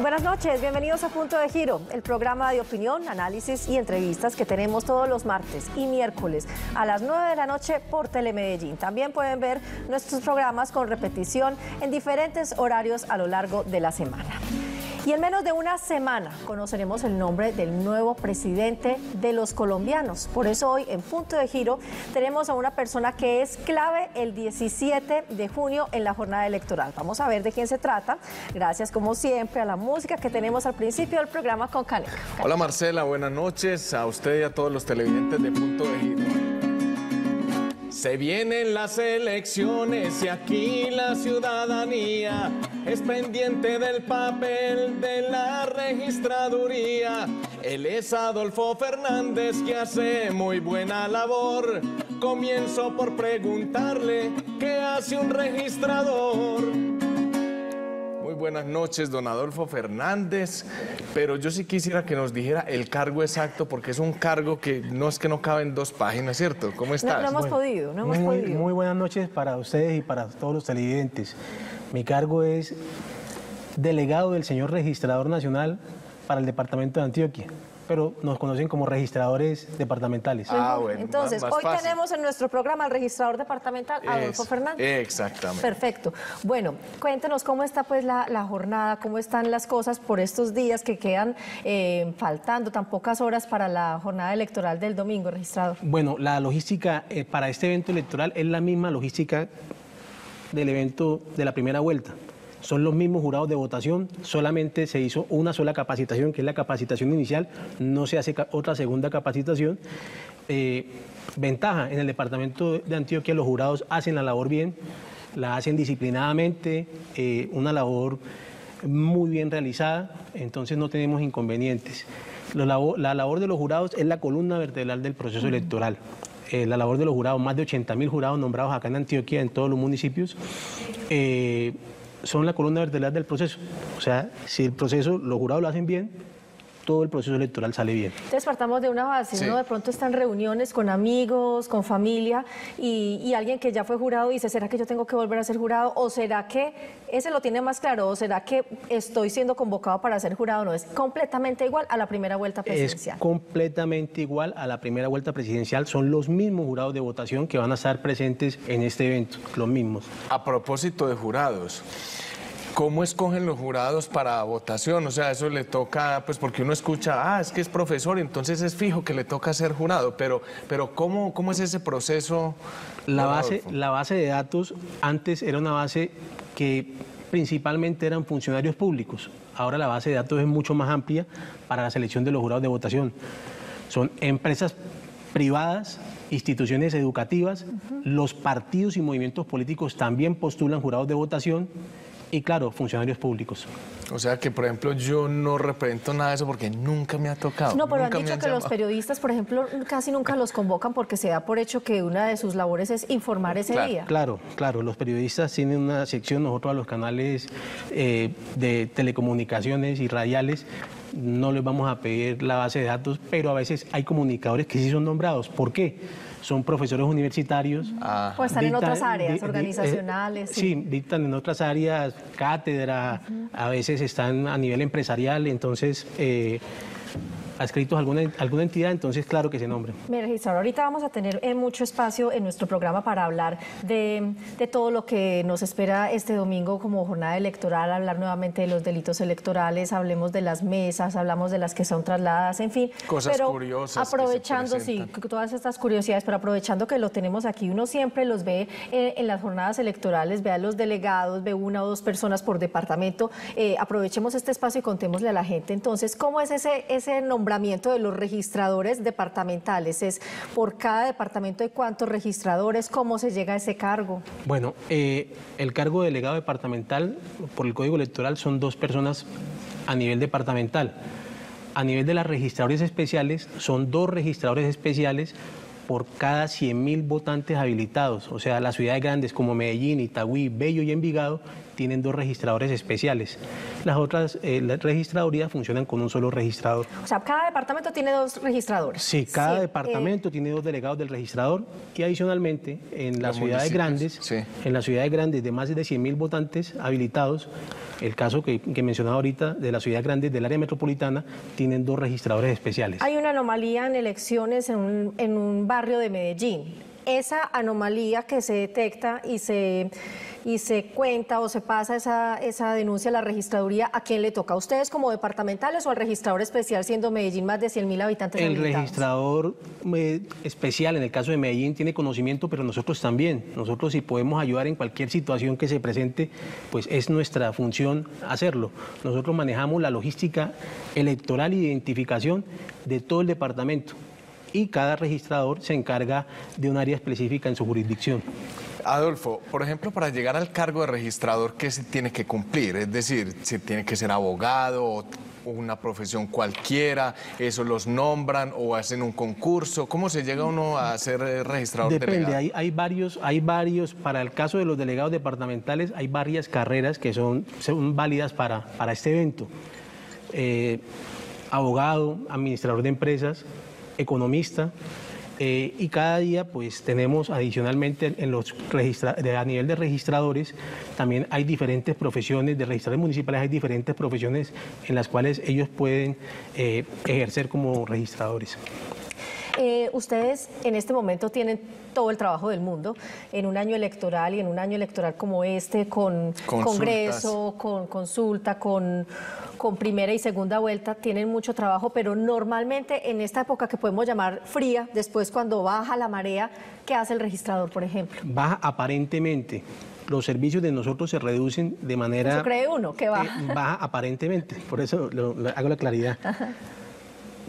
Buenas noches, bienvenidos a Punto de Giro, el programa de opinión, análisis y entrevistas que tenemos todos los martes y miércoles a las 9 de la noche por Telemedellín. También pueden ver nuestros programas con repetición en diferentes horarios a lo largo de la semana. Y en menos de una semana conoceremos el nombre del nuevo presidente de los colombianos. Por eso hoy en Punto de Giro tenemos a una persona que es clave el 17 de junio en la jornada electoral. Vamos a ver de quién se trata. Gracias como siempre a la música que tenemos al principio del programa con Caneca. Hola Marcela, buenas noches a usted y a todos los televidentes de Punto de Giro. Se vienen las elecciones y aquí la ciudadanía es pendiente del papel de la registraduría. Él es Adolfo Fernández, que hace muy buena labor. Comienzo por preguntarle qué hace un registrador. Muy buenas noches, don Adolfo Fernández, pero yo sí quisiera que nos dijera el cargo exacto, porque es un cargo que no cabe en dos páginas, ¿cierto? ¿Cómo estás? No hemos podido. Muy buenas noches para ustedes y para todos los televidentes. Mi cargo es delegado del señor registrador nacional para el departamento de Antioquia, pero nos conocen como registradores departamentales. Ah, bueno, entonces, más hoy fácil. Tenemos en nuestro programa al registrador departamental Adolfo Fernández. Exactamente. Perfecto. Bueno, cuéntenos cómo está pues la jornada, cómo están las cosas por estos días que quedan faltando tan pocas horas para la jornada electoral del domingo, registrador. Bueno, la logística para este evento electoral es la misma logística del evento de la primera vuelta. Son los mismos jurados de votación, solamente se hizo una sola capacitación, que es la capacitación inicial, no se hace otra segunda capacitación. Ventaja, en el departamento de Antioquia los jurados hacen la labor bien, la hacen disciplinadamente, una labor muy bien realizada, entonces no tenemos inconvenientes. La labor de los jurados es la columna vertebral del proceso electoral. La labor de los jurados, más de 80.000 jurados nombrados acá en Antioquia, en todos los municipios, son la columna vertebral del proceso. O sea, si el proceso, los jurados lo hacen bien, todo el proceso electoral sale bien. Entonces partamos de una base, sí. Uno de pronto está en reuniones con amigos, con familia, y alguien que ya fue jurado dice, ¿será que yo tengo que volver a ser jurado? ¿O será que ese lo tiene más claro? ¿O será que estoy siendo convocado para ser jurado? No, es completamente igual a la primera vuelta presidencial. Es completamente igual a la primera vuelta presidencial. Son los mismos jurados de votación que van a estar presentes en este evento, los mismos. A propósito de jurados, ¿cómo escogen los jurados para votación? O sea, eso le toca, pues porque uno escucha, es que es profesor, entonces es fijo que le toca ser jurado, pero ¿cómo es ese proceso? La base de datos antes era una base que principalmente eran funcionarios públicos, ahora la base de datos es mucho más amplia para la selección de los jurados de votación. Son empresas privadas, instituciones educativas, los partidos y movimientos políticos también postulan jurados de votación, y claro, funcionarios públicos. O sea que, por ejemplo, yo no represento nada de eso porque nunca me ha tocado. No, pero han dicho que los periodistas, por ejemplo, casi nunca los convocan porque se da por hecho que una de sus labores es informar ese día. Claro, los periodistas tienen una sección, nosotros a los canales de telecomunicaciones y radiales no les vamos a pedir la base de datos, pero a veces hay comunicadores que sí son nombrados. ¿Por qué? Son profesores universitarios. Pues están en otras áreas organizacionales. Sí, dictan en otras áreas, cátedra, a veces están a nivel empresarial, entonces adscritos a alguna entidad, entonces claro que se nombren. Mire, registrador, ahorita vamos a tener mucho espacio en nuestro programa para hablar de todo lo que nos espera este domingo como jornada electoral, hablar nuevamente de los delitos electorales, hablemos de las mesas, hablamos de las que son trasladadas, en fin. Cosas pero curiosas. Aprovechando, sí, todas estas curiosidades, pero aprovechando que lo tenemos aquí, uno siempre los ve en las jornadas electorales, ve a los delegados, ve una o dos personas por departamento. Aprovechemos este espacio y contémosle a la gente. Entonces, ¿cómo es ese nombramiento de los registradores departamentales? ¿Es por cada departamento de cuántos registradores? ¿Cómo se llega a ese cargo? Bueno, el cargo de delegado departamental por el Código Electoral son dos personas a nivel departamental. A nivel de las registradoras especiales son dos registradores especiales por cada 100.000 votantes habilitados. O sea, las ciudades grandes como Medellín, Itagüí, Bello y Envigado tienen dos registradores especiales. Las otras las registradurías funcionan con un solo registrador. O sea, cada departamento tiene dos registradores. Sí, cada departamento tiene dos delegados del registrador y adicionalmente en las ciudades grandes, en las ciudades grandes de más de 100.000 votantes habilitados, el caso que mencionaba ahorita de las ciudades grandes del área metropolitana, tienen dos registradores especiales. Hay una anomalía en elecciones en un barrio de Medellín. Esa anomalía que se detecta y se cuenta o se pasa esa denuncia a la registraduría, ¿a quién le toca? ¿A ustedes como departamentales o al registrador especial, siendo Medellín más de 100.000 habitantes? El registrador especial, en el caso de Medellín, tiene conocimiento, pero nosotros también. Nosotros, si podemos ayudar en cualquier situación que se presente, pues es nuestra función hacerlo. Nosotros manejamos la logística electoral y de identificación de todo el departamento y cada registrador se encarga de un área específica en su jurisdicción. Adolfo, por ejemplo, para llegar al cargo de registrador, ¿qué se tiene que cumplir? Es decir, ¿se tiene que ser abogado o una profesión cualquiera? ¿Eso los nombran o hacen un concurso? ¿Cómo se llega uno a ser registrador delegado? Depende, hay varios, para el caso de los delegados departamentales, hay varias carreras que son válidas para este evento. Abogado, administrador de empresas, economista. Y cada día pues tenemos adicionalmente a nivel de registradores también hay diferentes profesiones, de registradores municipales hay diferentes profesiones en las cuales ellos pueden ejercer como registradores. Ustedes en este momento tienen todo el trabajo del mundo en un año electoral y en un año electoral como este, con congreso, con consulta, con primera y segunda vuelta, tienen mucho trabajo, pero normalmente en esta época que podemos llamar fría, después cuando baja la marea, ¿qué hace el registrador, por ejemplo? Baja aparentemente. Los servicios de nosotros se reducen de manera... ¿Eso cree uno que baja? Baja aparentemente, por eso hago la claridad. Ajá.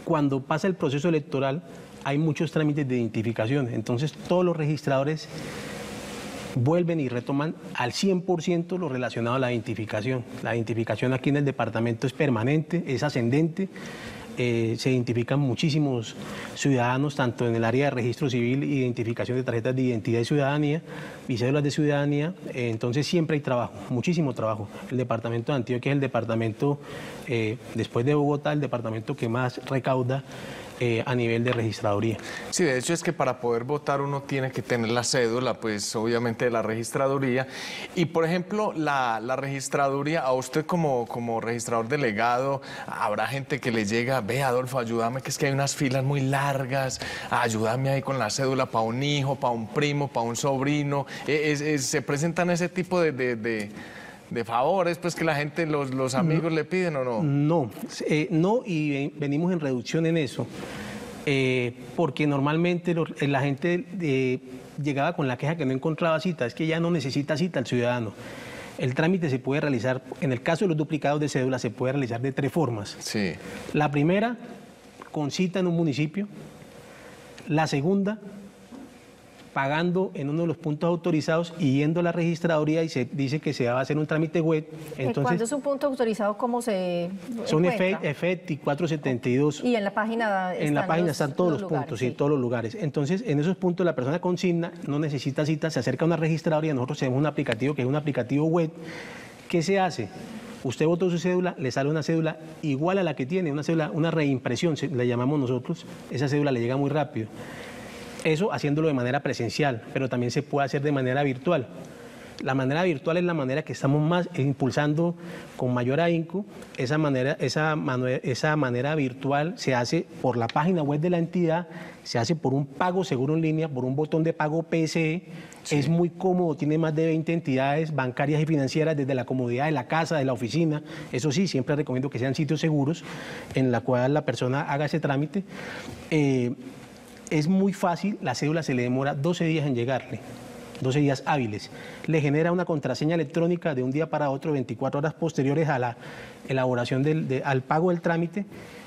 Cuando pasa el proceso electoral, hay muchos trámites de identificación, entonces todos los registradores vuelven y retoman al 100% lo relacionado a la identificación. La identificación aquí en el departamento es permanente, es ascendente, se identifican muchísimos ciudadanos, tanto en el área de registro civil, identificación de tarjetas de identidad y ciudadanía, y cédulas de ciudadanía, entonces siempre hay trabajo, muchísimo trabajo. El departamento de Antioquia es el departamento, después de Bogotá, el departamento que más recauda a nivel de registraduría. Sí, de hecho es que para poder votar uno tiene que tener la cédula, pues obviamente de la registraduría. Y por ejemplo, la registraduría, a usted como registrador delegado, habrá gente que le llega, ve Adolfo, ayúdame, que es que hay unas filas muy largas, ayúdame ahí con la cédula para un hijo, para un primo, para un sobrino. ¿Se presentan ese tipo de favores, pues que la gente, los amigos le piden o no? No, no, y venimos en reducción en eso, porque normalmente la gente llegaba con la queja que no encontraba cita, es que ya no necesita cita el ciudadano. El trámite se puede realizar, en el caso de los duplicados de cédula, se puede realizar de tres formas. Sí. La primera, con cita en un municipio. La segunda, pagando en uno de los puntos autorizados y yendo a la registraduría y se dice que se va a hacer un trámite web. Entonces, ¿cuándo es un punto autorizado? ¿Cómo se son FET y 472. Y en la página están, todos los puntos, sí, todos los lugares. Entonces, en esos puntos la persona consigna, no necesita cita, se acerca a una registraduría, nosotros tenemos un aplicativo que es un aplicativo web. ¿Qué se hace? Usted votó su cédula, le sale una cédula igual a la que tiene, una cédula, una reimpresión, la llamamos nosotros, esa cédula le llega muy rápido. Eso haciéndolo de manera presencial, pero también se puede hacer de manera virtual. La manera virtual es la manera que estamos más impulsando con mayor ahínco. Esa manera virtual se hace por la página web de la entidad, se hace por un pago seguro en línea, por un botón de pago PSE. Sí. Es muy cómodo, tiene más de 20 entidades bancarias y financieras desde la comodidad de la casa, de la oficina. Eso sí, siempre recomiendo que sean sitios seguros en la cual la persona haga ese trámite. Es muy fácil, la cédula se le demora 12 días en llegarle, 12 días hábiles. Le genera una contraseña electrónica de un día para otro, 24 horas posteriores a la elaboración al pago del trámite,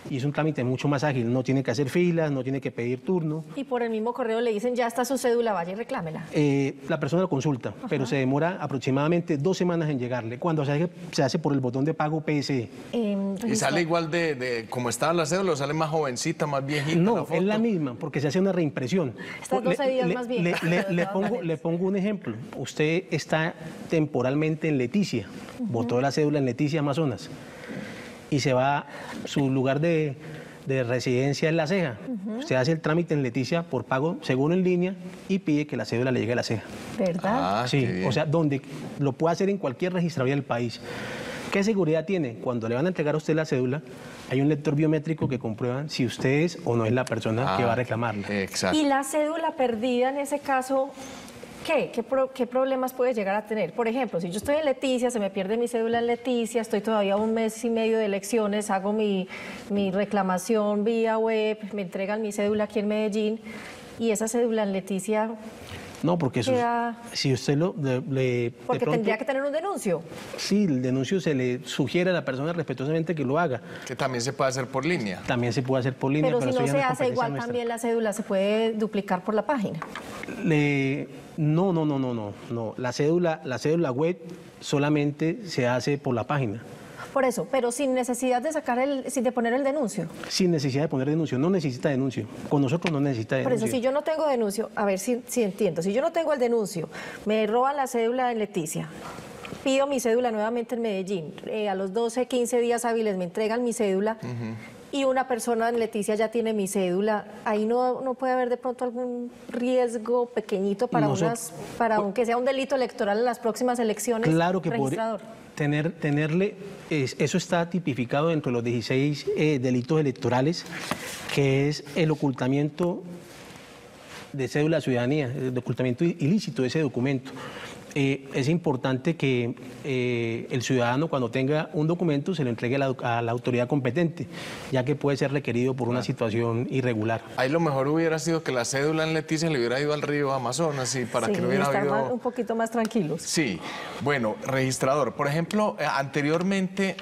y es un trámite mucho más ágil, no tiene que hacer filas, no tiene que pedir turno. Y por el mismo correo le dicen, ya está su cédula, vaya y reclámela. La persona lo consulta, ajá, pero se demora aproximadamente 2 semanas en llegarle, cuando se hace por el botón de pago PSE. ¿Y sale igual de como estaban las cédulas, sale más jovencita, más viejita? No, la foto es la misma, porque se hace una reimpresión. Estas 12 días más bien. Le pongo un ejemplo. Usted está temporalmente en Leticia, botó la cédula en Leticia, Amazonas, y se va, su lugar de residencia en La Ceja. Usted hace el trámite en Leticia por pago seguro en línea y pide que la cédula le llegue a La Ceja. ¿Verdad? Ah, sí, o sea, donde lo puede hacer en cualquier registraría del país. ¿Qué seguridad tiene? Cuando le van a entregar a usted la cédula, hay un lector biométrico que comprueba si usted es o no es la persona que va a reclamarla. Exacto. Y la cédula perdida en ese caso, ¿Qué problemas puede llegar a tener? Por ejemplo, si yo estoy en Leticia, se me pierde mi cédula en Leticia, estoy todavía 1 mes y medio de elecciones, hago mi reclamación vía web, me entregan mi cédula aquí en Medellín y esa cédula en Leticia... No, porque eso, si usted lo... porque de pronto, tendría que tener un denuncio. Sí, el denuncio se le sugiere a la persona respetuosamente que lo haga. Que también se puede hacer por línea. También se puede hacer por línea. Pero si no se hace igual nuestra. También la cédula se puede duplicar por la página. No. La cédula web solamente se hace por la página. Por eso, pero sin necesidad de poner el denuncio. Sin necesidad de poner denuncio, no necesita denuncio. Con nosotros no necesita denuncio. Por eso, si yo no tengo denuncio, a ver si entiendo, si yo no tengo el denuncio, me roban la cédula en Leticia, pido mi cédula nuevamente en Medellín, a los 12, 15 días hábiles me entregan mi cédula, y una persona en Leticia ya tiene mi cédula, ahí no puede haber de pronto algún riesgo pequeñito para aunque sea un delito electoral en las próximas elecciones. Claro que registrador. Eso está tipificado dentro de los 16 delitos electorales, que es el ocultamiento de cédula de ciudadanía, el ocultamiento ilícito de ese documento. Es importante que el ciudadano, cuando tenga un documento, se lo entregue a la autoridad competente, ya que puede ser requerido por una situación irregular. Ahí lo mejor hubiera sido que la cédula en Leticia le hubiera ido al río Amazonas y para que lo hubiera habido... un poquito más tranquilos. Sí, bueno, registrador, por ejemplo, anteriormente,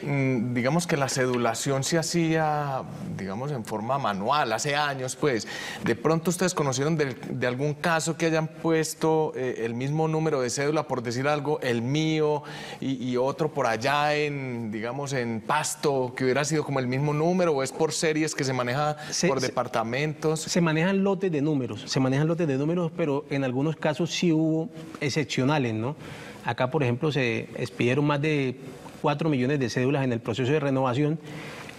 digamos que la cedulación se hacía, digamos, en forma manual, hace años, pues. ¿De pronto ustedes conocieron de algún caso que hayan puesto el mismo número de cédula, por decir algo, el mío y otro por allá en, digamos, en Pasto, que hubiera sido como el mismo número, o es por series que se maneja por departamentos? Se manejan lotes de números, pero en algunos casos sí hubo excepcionales, ¿no? Acá, por ejemplo, se expidieron más de 4 millones de cédulas en el proceso de renovación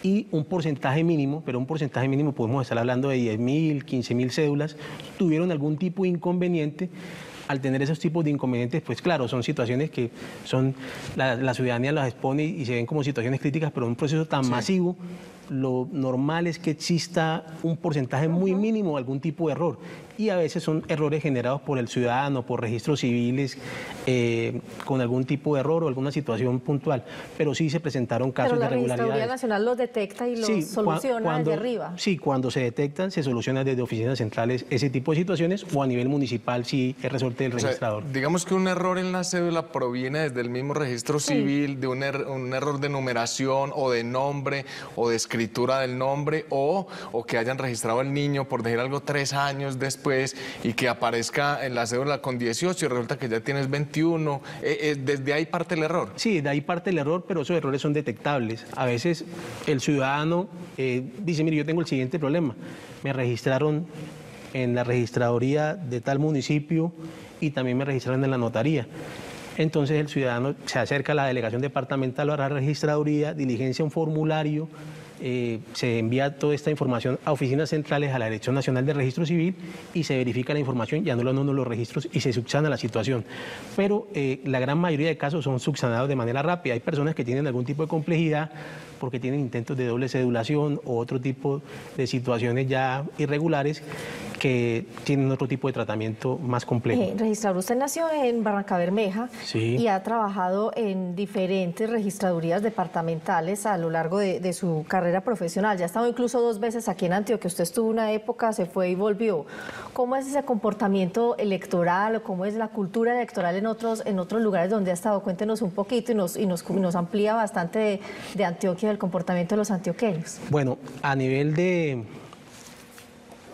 y un porcentaje mínimo, podemos estar hablando de 10.000, 15.000 cédulas, tuvieron algún tipo de inconveniente. Al tener esos tipos de inconvenientes, pues claro, son situaciones que son la ciudadanía las expone y se ven como situaciones críticas, pero en un proceso tan masivo, lo normal es que exista un porcentaje muy mínimo de algún tipo de error. Y a veces son errores generados por el ciudadano, por registros civiles, con algún tipo de error o alguna situación puntual. Pero sí se presentaron casos de irregularidades. Pero la Registraduría Nacional los detecta y los soluciona desde arriba. Sí, cuando se detectan, se soluciona desde oficinas centrales ese tipo de situaciones, o a nivel municipal, sí, es resorte del registrador. Sea, digamos que un error en la cédula proviene desde el mismo registro civil, de un error de numeración o de nombre o de escritura del nombre, o que hayan registrado al niño, por decir algo, 3 años después, pues, y que aparezca en la cédula con 18 y resulta que ya tienes 21. ¿Desde ahí parte el error? Sí, de ahí parte el error, pero esos errores son detectables. A veces el ciudadano dice, mire, yo tengo el siguiente problema. Me registraron en la registraduría de tal municipio y también me registraron en la notaría. Entonces el ciudadano se acerca a la delegación departamental o a la registraduría, diligencia un formulario, se envía toda esta información a oficinas centrales, a la Dirección Nacional de Registro Civil, y se verifica la información, ya no los registros y se subsana la situación. Pero la gran mayoría de casos son subsanados de manera rápida. Hay personas que tienen algún tipo de complejidad porque tienen intentos de doble cedulación o otro tipo de situaciones ya irregulares que tienen otro tipo de tratamiento más complejo. Registrador, usted nació en Barrancabermeja y ha trabajado en diferentes registradurías departamentales a lo largo de su carrera profesional. Ya ha estado incluso 2 veces aquí en Antioquia. Usted estuvo una época, se fue y volvió. ¿Cómo es ese comportamiento electoral o cómo es la cultura electoral en otros lugares donde ha estado? Cuéntenos un poquito y nos amplía bastante de Antioquia del comportamiento de los antioqueños? Bueno, a nivel de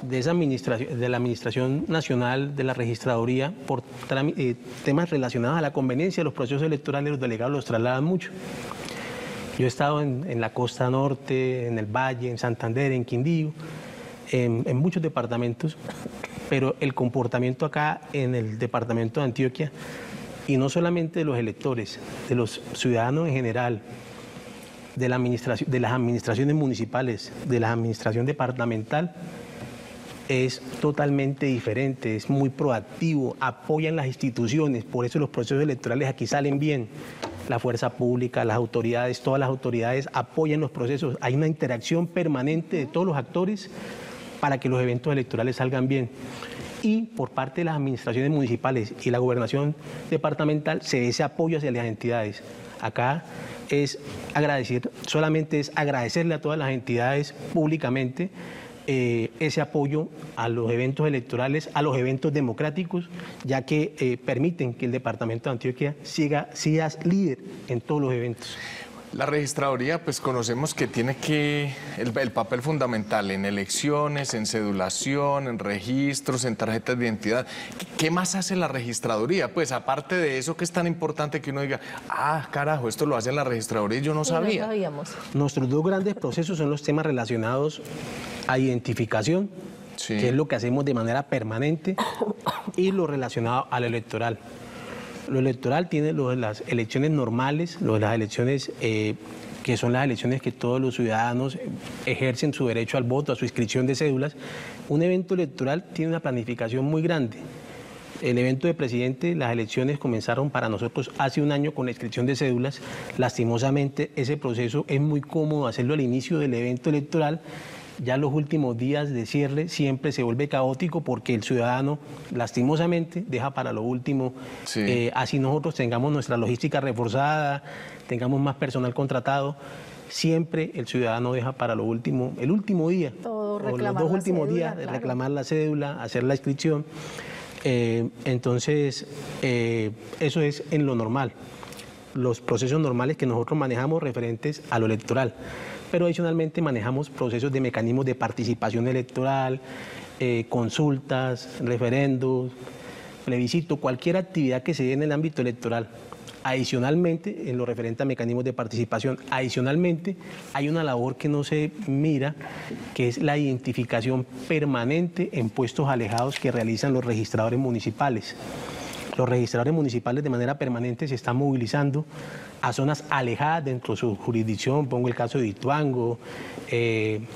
la Administración Nacional de la Registraduría, por temas relacionados a la conveniencia de los procesos electorales, los delegados los trasladan mucho. Yo he estado en la costa norte, en el Valle, en Santander, en Quindío, en muchos departamentos, pero el comportamiento acá en el departamento de Antioquia, y no solamente de los electores, de los ciudadanos en general, de la administración, de las administraciones municipales, de la administración departamental, es totalmente diferente, es muy proactivo, apoyan las instituciones, por eso los procesos electorales aquí salen bien. La fuerza pública, las autoridades, todas las autoridades apoyan los procesos. Hay una interacción permanente de todos los actores para que los eventos electorales salgan bien. Y por parte de las administraciones municipales y la gobernación departamental se ve ese apoyo hacia las entidades. Acá es agradecer, solamente es agradecerle a todas las entidades públicamente ese apoyo a los eventos electorales, a los eventos democráticos, ya que permiten que el departamento de Antioquia siga líder en todos los eventos. La registraduría, pues conocemos que tiene el papel fundamental en elecciones, en cedulación, en registros, en tarjetas de identidad. ¿Qué más hace la registraduría? Pues aparte de eso, que es tan importante que uno diga, ah, carajo, esto lo hace la registraduría y yo no sabía. No sabíamos. Nuestros dos grandes procesos son los temas relacionados a identificación, sí, que es lo que hacemos de manera permanente, y lo relacionado a lo electoral. Lo electoral tiene lo de las elecciones normales, lo de las elecciones que son las elecciones que todos los ciudadanos ejercen su derecho al voto, a su inscripción de cédulas. Un evento electoral tiene una planificación muy grande. El evento de presidente, las elecciones comenzaron para nosotros hace un año con la inscripción de cédulas. Lastimosamente, ese proceso es muy cómodo hacerlo al inicio del evento electoral. Ya los últimos días de cierre siempre se vuelve caótico porque el ciudadano, lastimosamente, deja para lo último. Sí. Así nosotros tengamos nuestra logística reforzada, tengamos más personal contratado, siempre el ciudadano deja para lo último, el último día, todo, los dos últimos días, claro, reclamar la cédula, hacer la inscripción. Entonces, eso es en lo normal, los procesos normales que nosotros manejamos referentes a lo electoral. Pero adicionalmente manejamos procesos de mecanismos de participación electoral, consultas, referendos, plebiscito, cualquier actividad que se dé en el ámbito electoral. Adicionalmente, en lo referente a mecanismos de participación, adicionalmente hay una labor que no se mira, que es la identificación permanente en puestos alejados que realizan los registradores municipales. Los registradores municipales de manera permanente se están movilizando a zonas alejadas dentro de su jurisdicción. Pongo el caso de Ituango,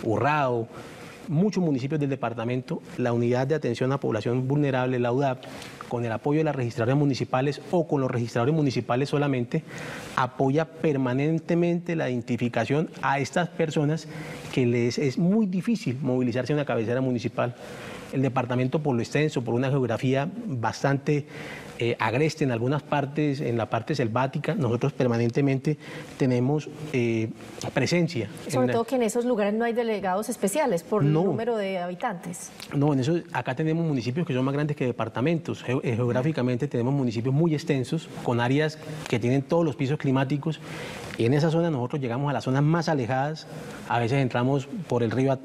Urrao, muchos municipios del departamento. La Unidad de Atención a Población Vulnerable, la UDAP, con el apoyo de las registradoras municipales o con los registradores municipales solamente, apoya permanentemente la identificación a estas personas que les es muy difícil movilizarse en una cabecera municipal. El departamento, por lo extenso, por una geografía bastante agreste en algunas partes, en la parte selvática, nosotros permanentemente tenemos presencia. Sobre todo que en esos lugares no hay delegados especiales por el número de habitantes. No, en eso, acá tenemos municipios que son más grandes que departamentos. Geográficamente tenemos municipios muy extensos, con áreas que tienen todos los pisos climáticos. Y en esa zona nosotros llegamos a las zonas más alejadas, a veces entramos por el río,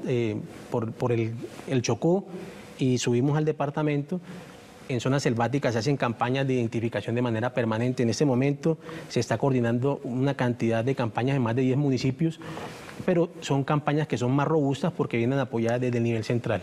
por el Chocó, y subimos al departamento. En zonas selváticas se hacen campañas de identificación de manera permanente. En este momento se está coordinando una cantidad de campañas en más de 10 municipios, pero son campañas que son más robustas porque vienen apoyadas desde el nivel central.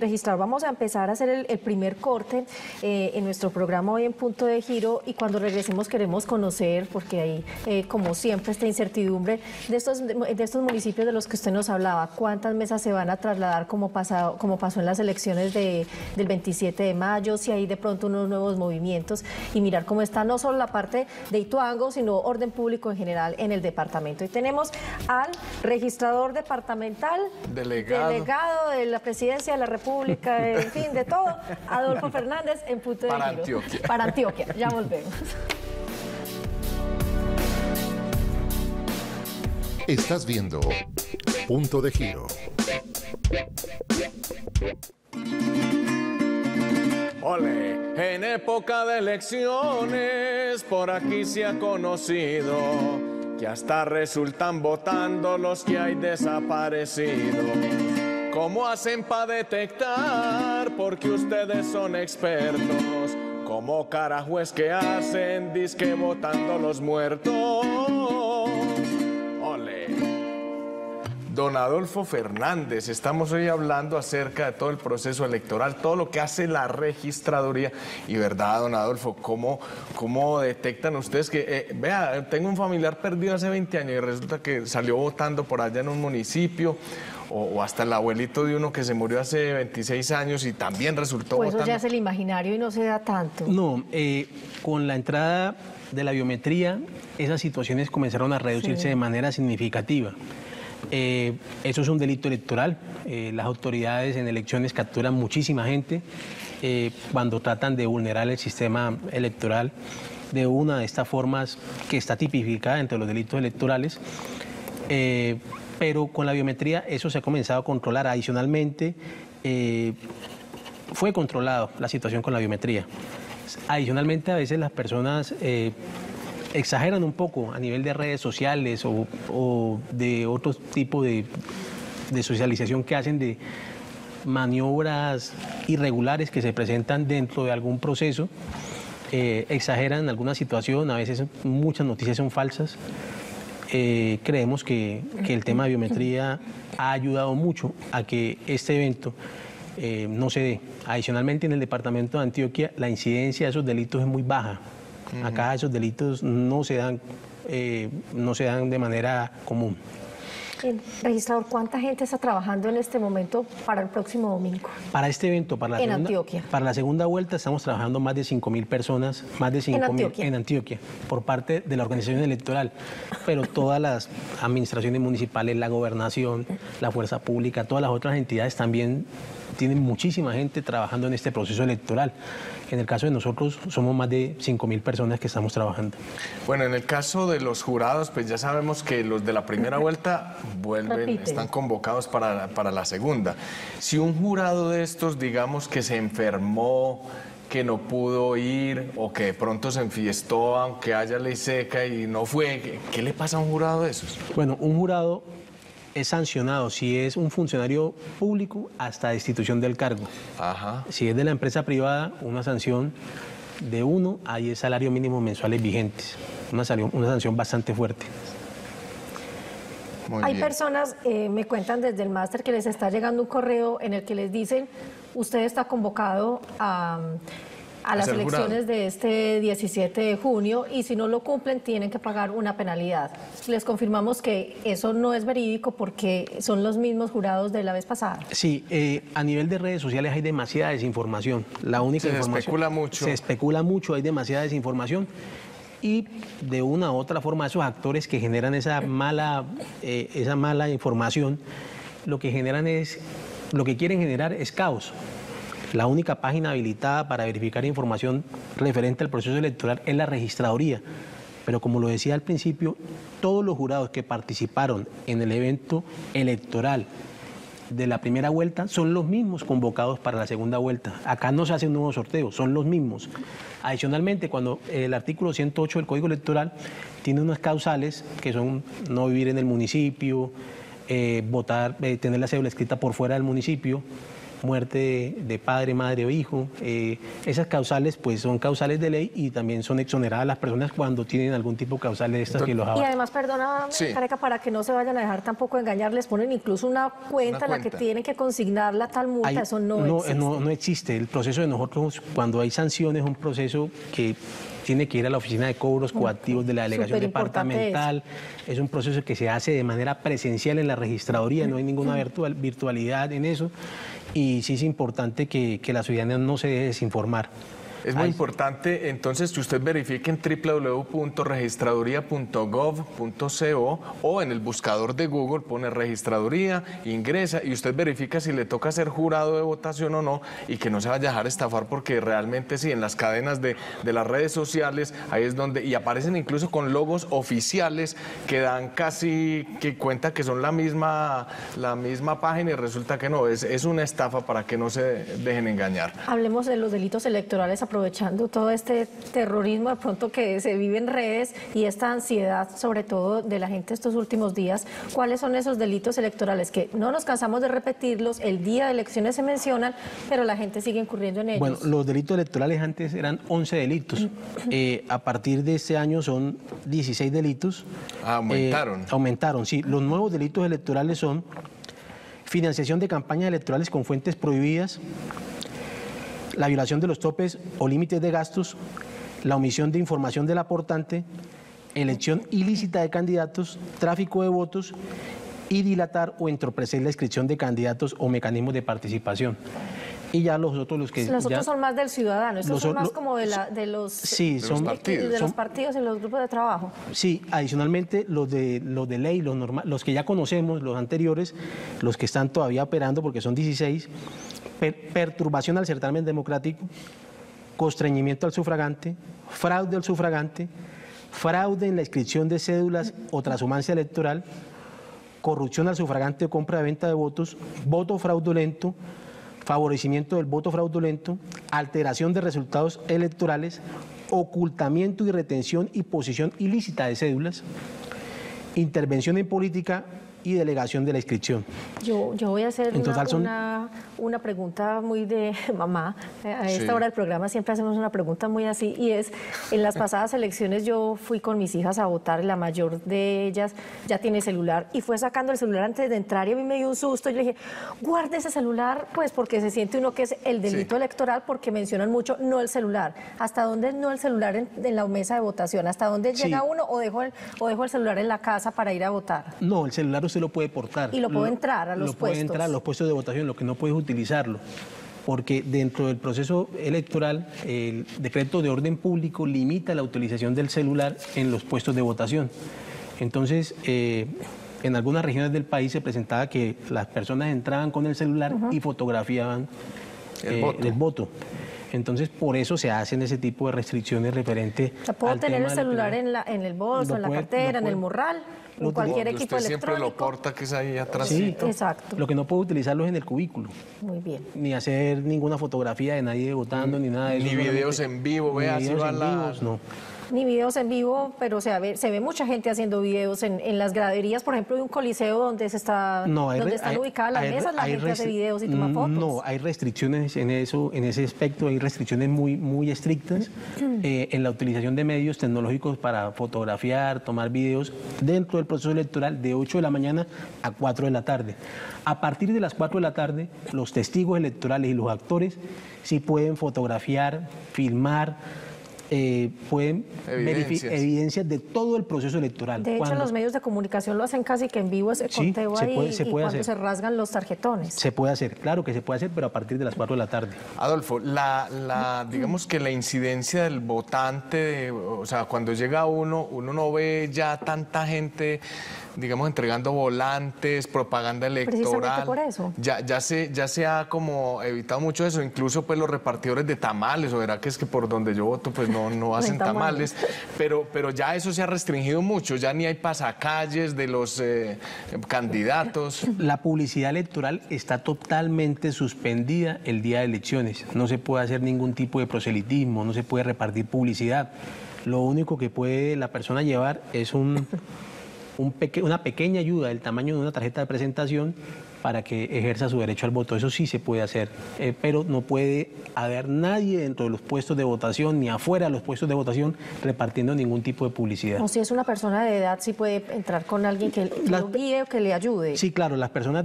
Registrador, vamos a empezar a hacer el primer corte en nuestro programa hoy en Punto de Giro, y cuando regresemos queremos conocer, porque hay como siempre esta incertidumbre de estos municipios de los que usted nos hablaba, cuántas mesas se van a trasladar como pasó en las elecciones del 27 de mayo, si hay de pronto unos nuevos movimientos, y mirar cómo está no solo la parte de Ituango, sino orden público en general en el departamento. Y tenemos a registrador departamental, delegado de la Presidencia de la República, en fin, de todo, Adolfo Fernández, en Punto de Giro. Para Antioquia. Para Antioquia, ya volvemos. Estás viendo Punto de Giro. Ole, en época de elecciones, por aquí se ha conocido que hasta resultan votando los que hay desaparecidos. ¿Cómo hacen para detectar? Porque ustedes son expertos. ¿Cómo carajo es que hacen? Dizque votando los muertos. Don Adolfo Fernández, estamos hoy hablando acerca de todo el proceso electoral, todo lo que hace la registraduría. Y verdad, don Adolfo, ¿cómo detectan ustedes que, vea, tengo un familiar perdido hace 20 años y resulta que salió votando por allá en un municipio, o hasta el abuelito de uno que se murió hace 26 años y también resultó votando? Pues eso ya es el imaginario y no se da tanto. No, con la entrada de la biometría, esas situaciones comenzaron a reducirse de manera significativa. Eso es un delito electoral. Las autoridades en elecciones capturan muchísima gente cuando tratan de vulnerar el sistema electoral de una de estas formas que está tipificada entre los delitos electorales. Pero con la biometría eso se ha comenzado a controlar. Adicionalmente, fue controlado la situación con la biometría. Adicionalmente, a veces las personas exageran un poco a nivel de redes sociales o de otro tipo de socialización que hacen, de maniobras irregulares que se presentan dentro de algún proceso, exageran alguna situación, a veces muchas noticias son falsas. Creemos que el tema de biometría ha ayudado mucho a que este evento no se dé. Adicionalmente, en el departamento de Antioquia la incidencia de esos delitos es muy baja. Acá esos delitos no se dan de manera común. Registrador, ¿cuánta gente está trabajando en este momento para el próximo domingo? Para este evento, para la segunda vuelta, estamos trabajando más de 5.000 personas, más de 5.000 en Antioquia, por parte de la organización electoral. Pero todas las administraciones municipales, la gobernación, la fuerza pública, todas las otras entidades también tienen muchísima gente trabajando en este proceso electoral. En el caso de nosotros, somos más de 5.000 personas que estamos trabajando. Bueno, en el caso de los jurados, pues ya sabemos que los de la primera vuelta vuelven, están convocados para la segunda. Si un jurado de estos, digamos, que se enfermó, que no pudo ir, o que de pronto se enfiestó, aunque haya ley seca, y no fue, ¿qué le pasa a un jurado de esos? Bueno, un jurado es sancionado si es un funcionario público hasta destitución del cargo. Ajá. Si es de la empresa privada, una sanción de 1 a 10 salarios mínimos mensuales vigentes. Una sanción bastante fuerte. Hay personas, me cuentan desde el máster, que les está llegando un correo en el que les dicen: usted está convocado a las elecciones de este 17 de junio y si no lo cumplen tienen que pagar una penalidad. Les confirmamos que eso no es verídico porque son los mismos jurados de la vez pasada. Sí, a nivel de redes sociales hay demasiada desinformación. La única información, se especula mucho. Se especula mucho, hay demasiada desinformación. Y de una u otra forma esos actores que generan esa mala información, lo que generan es, lo que quieren generar es caos. La única página habilitada para verificar información referente al proceso electoral es la registraduría. Pero como lo decía al principio, todos los jurados que participaron en el evento electoral de la primera vuelta son los mismos convocados para la segunda vuelta. Acá no se hace un nuevo sorteo, son los mismos. Adicionalmente, cuando el artículo 108 del Código Electoral tiene unas causales que son no vivir en el municipio, votar, tener la cédula escrita por fuera del municipio, muerte de padre, madre o hijo, esas causales pues son causales de ley y también son exoneradas las personas cuando tienen algún tipo de causal de estas. Entonces, que los abarcan. Y además, perdóname, Caneca, para que no se vayan a dejar tampoco engañar, les ponen incluso una cuenta en la que tienen que consignar la tal multa. Eso no existe. El proceso de nosotros, cuando hay sanciones, es un proceso que tiene que ir a la oficina de cobros coactivos de la delegación departamental. Es un proceso que se hace de manera presencial en la registraduría, no hay ninguna virtualidad en eso. Y sí es importante que la ciudadanía no se deje desinformar. Es muy importante, entonces, que usted verifique en www.registraduría.gov.co o en el buscador de Google pone registraduría, ingresa y usted verifica si le toca ser jurado de votación o no, y que no se vaya a dejar estafar, porque realmente sí, en las cadenas de las redes sociales, ahí es donde, y aparecen incluso con logos oficiales que dan casi que cuenta que son la misma página y resulta que no, es una estafa para que no se dejen engañar. Hablemos de los delitos electorales aprovechando todo este terrorismo de pronto que se vive en redes y esta ansiedad sobre todo de la gente estos últimos días, ¿cuáles son esos delitos electorales que no nos cansamos de repetirlos, el día de elecciones se mencionan, pero la gente sigue incurriendo en ellos? Bueno, los delitos electorales antes eran 11 delitos, a partir de este año son 16 delitos. Aumentaron. Aumentaron, sí. Los nuevos delitos electorales son financiación de campañas electorales con fuentes prohibidas, la violación de los topes o límites de gastos, la omisión de información del aportante, elección ilícita de candidatos, tráfico de votos y dilatar o entorpecer la inscripción de candidatos o mecanismos de participación. Y ya los otros, los que... Los otros son más del ciudadano, estos son más como de los partidos y los grupos de trabajo. Sí, adicionalmente los de ley, los que ya conocemos, los anteriores, los que están todavía operando porque son 16, perturbación al certamen democrático, constreñimiento al sufragante, fraude al sufragante, fraude en la inscripción de cédulas o trashumancia electoral, corrupción al sufragante o compra-venta de votos, voto fraudulento, favorecimiento del voto fraudulento, alteración de resultados electorales, ocultamiento y retención y posesión ilícita de cédulas, intervención en política y delegación de la inscripción. Yo voy a hacer una pregunta muy de mamá. A esta hora del programa siempre hacemos una pregunta muy así, y es, en las pasadas elecciones yo fui con mis hijas a votar, la mayor de ellas ya tiene celular y fue sacando el celular antes de entrar y a mí me dio un susto. Yo le dije, guarde ese celular, pues porque se siente uno que es el delito electoral, porque mencionan mucho no el celular. ¿Hasta dónde no el celular en la mesa de votación? ¿Hasta dónde llega uno o dejo el celular en la casa para ir a votar? No, el celular usted lo puede portar. Y lo puede entrar a los puestos. Lo puede entrar a los puestos de votación, lo que no puede es utilizarlo, porque dentro del proceso electoral el decreto de orden público limita la utilización del celular en los puestos de votación. Entonces, en algunas regiones del país se presentaba que las personas entraban con el celular y fotografiaban el voto. Entonces, por eso se hacen ese tipo de restricciones referente al tema. ¿Puedo tener el celular en el bolso, en la cartera, en el morral, en cualquier equipo electrónico? Usted siempre lo porta, que es ahí atrás. Sí, exacto. Lo que no puedo utilizarlo es en el cubículo. Muy bien. Ni hacer ninguna fotografía de nadie votando, ni nada de eso. Ni videos en vivo, vea, si va la... No. Ni videos en vivo, pero se ve mucha gente haciendo videos en las graderías, por ejemplo, de un coliseo donde están ubicadas las mesas, la gente hace videos y toma fotos. No, hay restricciones en eso, en ese aspecto, hay restricciones muy, muy estrictas en la utilización de medios tecnológicos para fotografiar, tomar videos dentro del proceso electoral de 8 de la mañana a 4 de la tarde. A partir de las 4 de la tarde, los testigos electorales y los actores sí pueden fotografiar, filmar, pueden verificar evidencias de todo el proceso electoral. De hecho, los medios de comunicación lo hacen casi que en vivo, ese conteo ahí, y cuando se rasgan los tarjetones. Se puede hacer, claro que se puede hacer, pero a partir de las 4 de la tarde. Adolfo, digamos que la incidencia del votante, o sea, cuando llega uno no ve ya tanta gente, digamos, entregando volantes, propaganda electoral. Precisamente por eso. Ya se ha como evitado mucho eso, incluso pues los repartidores de tamales, o verá que es que por donde yo voto pues no hacen tamales, pero ya eso se ha restringido mucho, ya ni hay pasacalles de los candidatos. La publicidad electoral está totalmente suspendida el día de elecciones, no se puede hacer ningún tipo de proselitismo, no se puede repartir publicidad, lo único que puede la persona llevar es una pequeña ayuda del tamaño de una tarjeta de presentación para que ejerza su derecho al voto. Eso sí se puede hacer, pero no puede haber nadie dentro de los puestos de votación ni afuera de los puestos de votación repartiendo ningún tipo de publicidad. O si es una persona de edad, sí puede entrar con alguien que lo guíe o que le ayude. Sí, claro, las personas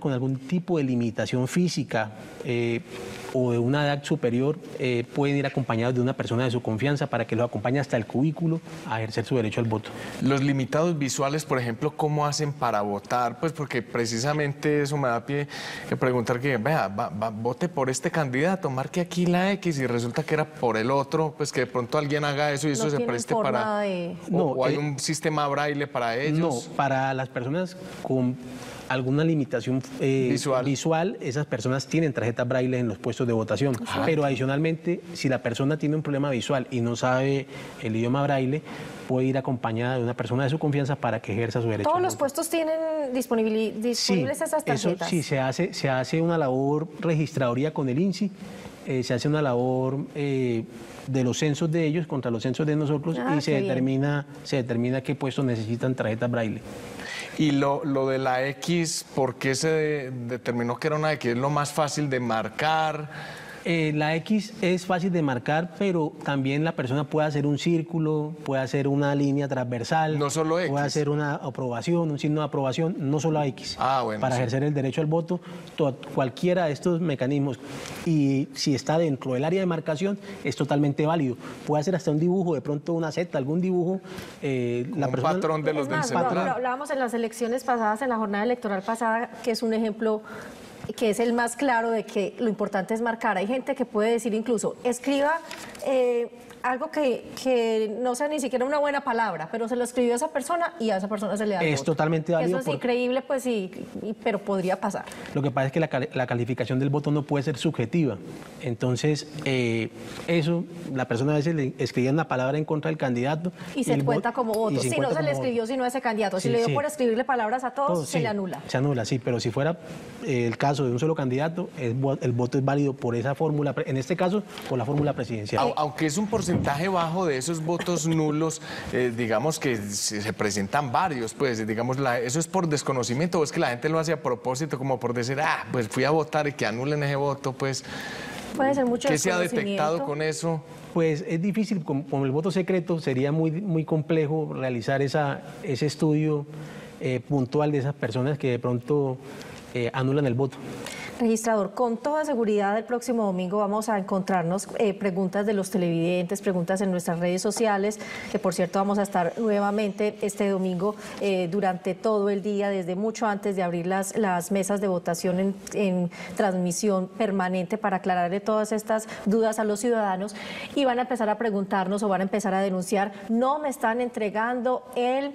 con algún tipo de limitación física o de una edad superior pueden ir acompañados de una persona de su confianza para que los acompañe hasta el cubículo a ejercer su derecho al voto. Los limitados visuales, por ejemplo, ¿cómo hacen para votar? Pues porque precisamente eso me da pie que preguntar que vea, vote por este candidato, marque aquí la X y resulta que era por el otro, pues que de pronto alguien haga eso y eso se preste para... ¿O hay un sistema braille para ellos? No, para las personas con alguna limitación visual, esas personas tienen tarjetas braille en los puestos de votación. Exacto. Pero adicionalmente, si la persona tiene un problema visual y no sabe el idioma braille, puede ir acompañada de una persona de su confianza para que ejerza su derecho. ¿Todos los puestos tienen disponibles esas tarjetas? Sí, se hace una labor registradoría con el INCI se hace una labor de los censos de ellos contra los censos de nosotros y se determina qué puestos necesitan tarjetas braille. Y lo de la X, ¿por qué se determinó que era una X? ¿Es lo más fácil de marcar? La X es fácil de marcar, pero también la persona puede hacer un círculo, puede hacer una línea transversal. No solo X. Puede hacer una aprobación, un signo de aprobación, no solo la X. Ah, bueno. Para ejercer el derecho al voto, cualquiera de estos mecanismos. Y si está dentro del área de marcación, es totalmente válido. Puede hacer hasta un dibujo, de pronto una Z, algún dibujo. La persona... patrón de los del central. Lo hablábamos en las elecciones pasadas, en la jornada electoral pasada, que es un ejemplo... que es el más claro de que lo importante es marcar. Hay gente que puede decir incluso, escriba algo que no sea ni siquiera una buena palabra, pero se lo escribió a esa persona y a esa persona se le da el voto. Es totalmente válido. Eso es increíble, pues sí, pero podría pasar. Lo que pasa es que la calificación del voto no puede ser subjetiva. Entonces, eso, la persona a veces le escribía una palabra en contra del candidato. Y se cuenta como voto. Si no se le escribió, si no a ese candidato. Si le dio por escribirle palabras a todos, se le anula. Se anula, sí, pero si fuera el caso de un solo candidato, el voto es válido por esa fórmula, en este caso, por la fórmula presidencial. Aunque es un porcentaje bajo de esos votos nulos, digamos que se presentan varios, pues, digamos, eso es por desconocimiento, o es que la gente lo hace a propósito, como por decir, ah, pues fui a votar y que anulen ese voto, pues... Puede ser mucho ¿qué se ha detectado con eso? Pues es difícil, con el voto secreto sería muy complejo realizar ese estudio puntual de esas personas que de pronto... anulan el voto. Registrador, con toda seguridad el próximo domingo vamos a encontrarnos preguntas de los televidentes, preguntas en nuestras redes sociales, que por cierto vamos a estar nuevamente este domingo durante todo el día, desde mucho antes de abrir las mesas de votación en transmisión permanente para aclararle todas estas dudas a los ciudadanos, y van a empezar a preguntarnos o van a empezar a denunciar, no me están entregando el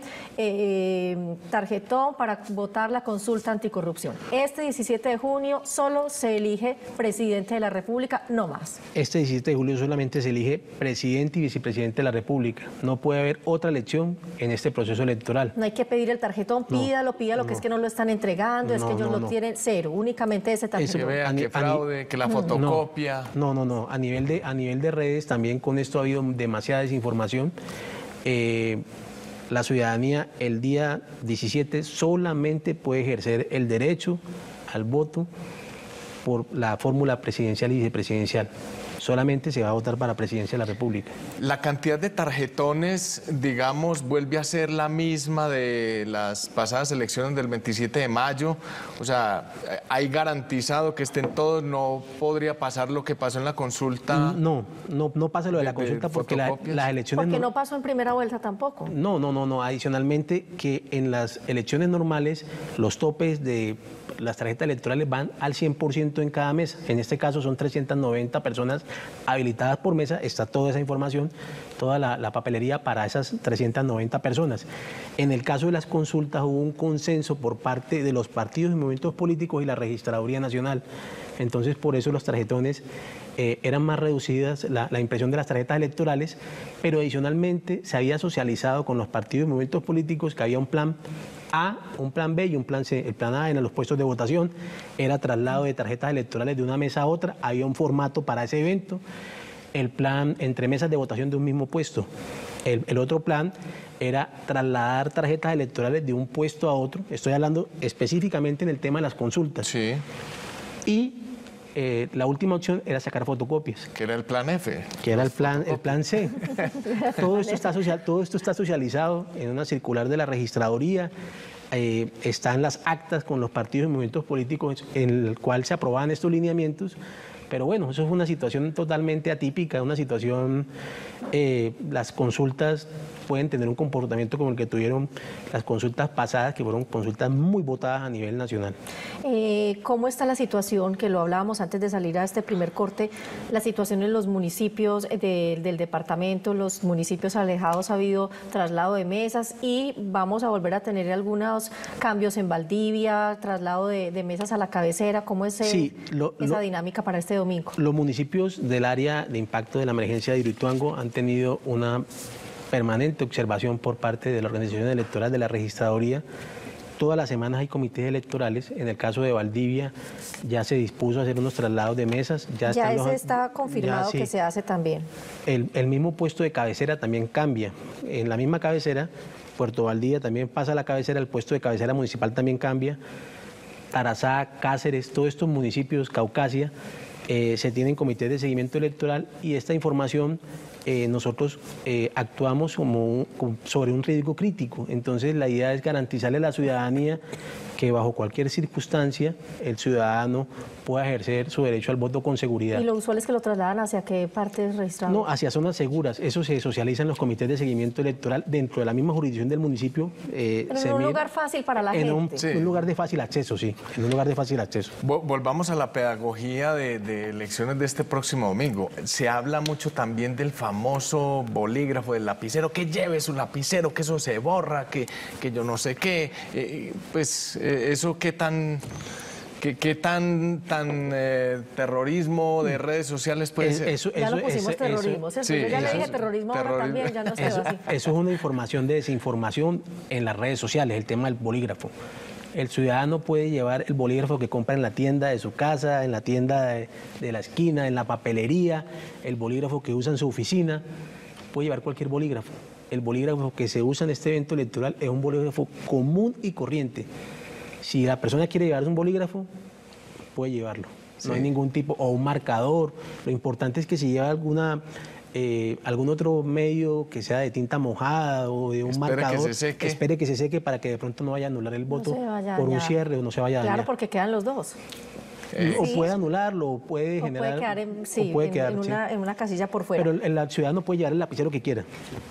tarjetón para votar la consulta anticorrupción. Este 17 de junio solo se elige presidente de la República, no más. Este 17 de julio solamente se elige presidente y vicepresidente de la República. No puede haber otra elección en este proceso electoral. No hay que pedir el tarjetón, pídalo, que es que no lo están entregando, es que ellos lo tienen cero, únicamente ese tarjetón. Que vea que fraude, que la fotocopia. No. A nivel de redes también con esto ha habido demasiada desinformación. La ciudadanía el día 17 solamente puede ejercer el derecho al voto por la fórmula presidencial y vicepresidencial. Solamente se va a votar para presidencia de la República. ¿La cantidad de tarjetones, digamos, vuelve a ser la misma de las pasadas elecciones del 27 de mayo? O sea, ¿hay garantizado que estén todos? ¿No podría pasar lo que pasó en la consulta? No pasa lo de la consulta porque las elecciones... Porque no pasó en primera vuelta tampoco. No. Adicionalmente, que en las elecciones normales los topes de las tarjetas electorales van al 100% en cada mesa. En este caso son 390 personas habilitadas por mesa, está toda esa información, toda la papelería para esas 390 personas. En el caso de las consultas hubo un consenso por parte de los partidos y movimientos políticos y la Registraduría Nacional. Entonces, por eso los tarjetones eran más reducidas, la impresión de las tarjetas electorales, pero adicionalmente se había socializado con los partidos y movimientos políticos que había un plan A, un plan B y un plan C. El plan A en los puestos de votación era traslado de tarjetas electorales de una mesa a otra, había un formato para ese evento, el plan entre mesas de votación de un mismo puesto. El otro plan era trasladar tarjetas electorales de un puesto a otro, estoy hablando específicamente en el tema de las consultas. Sí. Y la última opción era sacar fotocopias. Que era el plan F. Que era el plan C. Todo esto está socializado en una circular de la Registraduría. Están las actas con los partidos y movimientos políticos en el cual se aprobaban estos lineamientos. Pero bueno, eso es una situación totalmente atípica, una situación... las consultas pueden tener un comportamiento como el que tuvieron las consultas pasadas, que fueron consultas muy votadas a nivel nacional. ¿Cómo está la situación? Que lo hablábamos antes de salir a este primer corte, la situación en los municipios del departamento, los municipios alejados, ha habido traslado de mesas y vamos a volver a tener algunos cambios en Valdivia, traslado de mesas a la cabecera. ¿Cómo es esa dinámica para este domingo? Los municipios del área de impacto de la emergencia de Ituango han tenido una permanente observación por parte de la organización electoral, de la Registraduría, todas las semanas hay comités electorales. En el caso de Valdivia ya se dispuso a hacer unos traslados de mesas. Ya ese estaba confirmado ya, sí, que se hace también. El mismo puesto de cabecera también cambia. En la misma cabecera, Puerto Valdivia también pasa a la cabecera, el puesto de cabecera municipal también cambia. Tarazá, Cáceres, todos estos municipios, Caucasia, se tienen comités de seguimiento electoral y esta información nosotros actuamos sobre un riesgo crítico. Entonces la idea es garantizarle a la ciudadanía que bajo cualquier circunstancia el ciudadano pueda ejercer su derecho al voto con seguridad. ¿Y lo usual es que lo trasladan hacia qué partes registradas? No, hacia zonas seguras. Eso se socializa en los comités de seguimiento electoral dentro de la misma jurisdicción del municipio. Pero en un lugar fácil para la gente. Un lugar de fácil acceso, sí. En un lugar de fácil acceso. Volvamos a la pedagogía de elecciones de este próximo domingo. Se habla mucho también del famoso bolígrafo, del lapicero, que lleve su lapicero, que eso se borra, que yo no sé qué. Eso qué tan terrorismo de redes sociales puede ser. Ya lo pusimos terrorismo. Yo ya le dije terrorismo ahora también, ya no se va así. Eso es una información de desinformación en las redes sociales, el tema del bolígrafo. El ciudadano puede llevar el bolígrafo que compra en la tienda de su casa, en la tienda de la esquina, en la papelería, el bolígrafo que usa en su oficina, puede llevar cualquier bolígrafo. El bolígrafo que se usa en este evento electoral es un bolígrafo común y corriente. Si la persona quiere llevar un bolígrafo, puede llevarlo. Sí. No hay ningún tipo, o un marcador. Lo importante es que si lleva algún otro medio que sea de tinta mojada o de un marcador, espere que se seque para que de pronto no vaya a anular el voto por un cierre o no se vaya a dañar. Claro, porque quedan los dos. O puede anularlo, o puede generar... puede quedar en una casilla por fuera. Pero el ciudadano puede llevar el lapicero que quiera.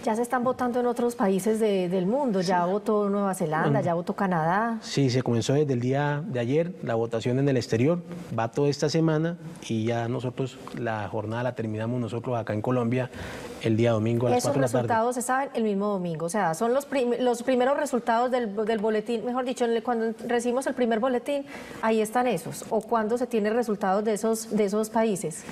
Ya se están votando en otros países del mundo. Sí. Ya votó Nueva Zelanda, ya votó Canadá. Sí, se comenzó desde el día de ayer la votación en el exterior. Va toda esta semana y ya nosotros la jornada la terminamos nosotros acá en Colombia el día domingo a las 4 de la tarde. Esos resultados se saben el mismo domingo. O sea, son los primeros resultados del boletín. Mejor dicho, cuando recibimos el primer boletín, ahí están esos. O cuando se tiene resultados de esos países?